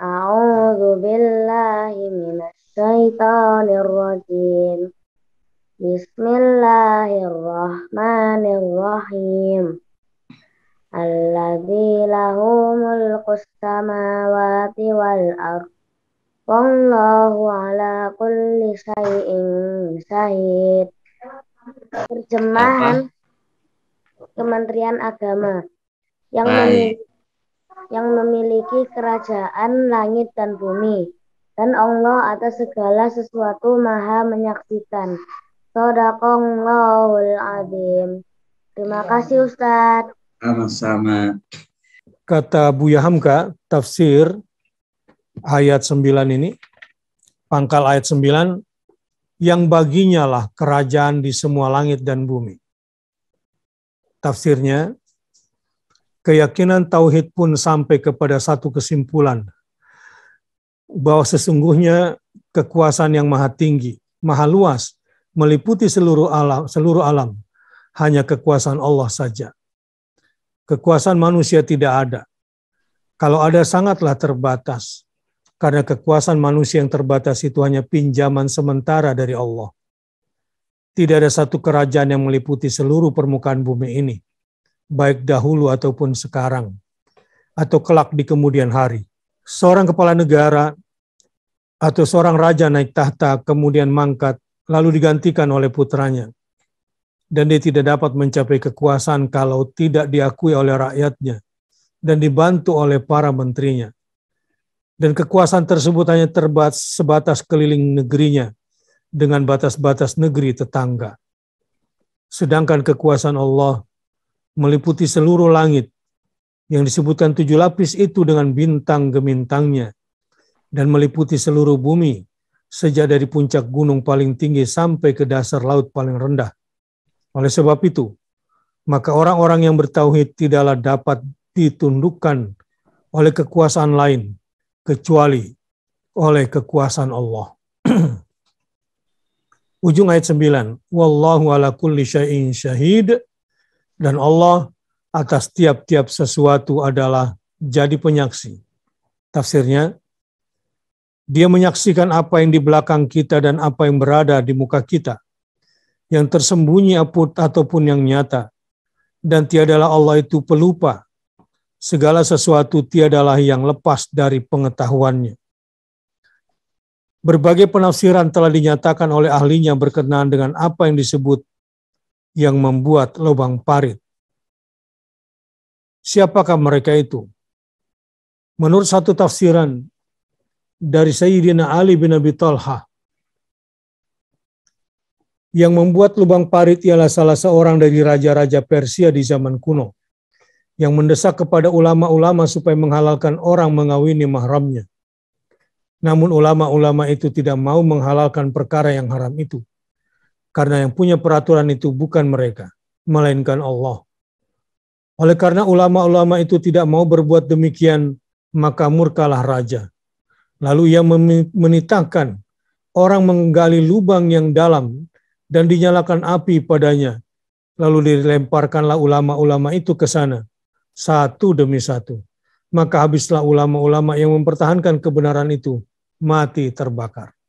A'udzu billahi minasy syaithanir rajim. Bismillahirrahmanirrahim. Alladzi lahu mulkus samawati wal ardh. Wallahu ala kulli syai'in syahid. Terjemahan Kementerian Agama yang memiliki kerajaan langit dan bumi, dan Allah atas segala sesuatu maha menyaksikan. Shadaqallahul Azim. Terima kasih Ustaz. Sama-sama. Kata Buya Hamka, tafsir ayat 9 ini, pangkal ayat 9, yang baginya lah kerajaan di semua langit dan bumi. Tafsirnya, keyakinan tauhid pun sampai kepada satu kesimpulan, bahwa sesungguhnya kekuasaan yang maha tinggi, maha luas, meliputi seluruh alam, hanya kekuasaan Allah saja. Kekuasaan manusia tidak ada. Kalau ada sangatlah terbatas. Karena kekuasaan manusia yang terbatas itu hanya pinjaman sementara dari Allah. Tidak ada satu kerajaan yang meliputi seluruh permukaan bumi ini, baik dahulu ataupun sekarang, atau kelak di kemudian hari. Seorang kepala negara atau seorang raja naik tahta kemudian mangkat, lalu digantikan oleh putranya. Dan dia tidak dapat mencapai kekuasaan kalau tidak diakui oleh rakyatnya dan dibantu oleh para menterinya. Dan kekuasaan tersebut hanya terbatas sebatas keliling negerinya dengan batas-batas negeri tetangga. Sedangkan kekuasaan Allah meliputi seluruh langit yang disebutkan 7 lapis itu dengan bintang gemintangnya, dan meliputi seluruh bumi sejak dari puncak gunung paling tinggi sampai ke dasar laut paling rendah. Oleh sebab itu, maka orang-orang yang bertauhid tidaklah dapat ditundukkan oleh kekuasaan lain, kecuali oleh kekuasaan Allah. Ujung ayat 9, Wallahu ala kulli syai'in syahid, dan Allah atas tiap-tiap sesuatu adalah jadi penyaksi. Tafsirnya, Dia menyaksikan apa yang di belakang kita dan apa yang berada di muka kita, yang tersembunyi ataupun yang nyata. Dan tiadalah Allah itu pelupa. Segala sesuatu tiadalah yang lepas dari pengetahuannya. Berbagai penafsiran telah dinyatakan oleh ahlinya berkenaan dengan apa yang disebut yang membuat lubang parit. Siapakah mereka itu? Menurut satu tafsiran, dari Sayyidina Ali bin Abi Thalhah, yang membuat lubang parit ialah salah seorang dari raja-raja Persia di zaman kuno yang mendesak kepada ulama-ulama supaya menghalalkan orang mengawini mahramnya. Namun ulama-ulama itu tidak mau menghalalkan perkara yang haram itu, karena yang punya peraturan itu bukan mereka, melainkan Allah. Oleh karena ulama-ulama itu tidak mau berbuat demikian, maka murkalah raja. Lalu ia menitahkan orang menggali lubang yang dalam dan dinyalakan api padanya. Lalu dilemparkanlah ulama-ulama itu ke sana, satu demi satu. Maka habislah ulama-ulama yang mempertahankan kebenaran itu, mati terbakar.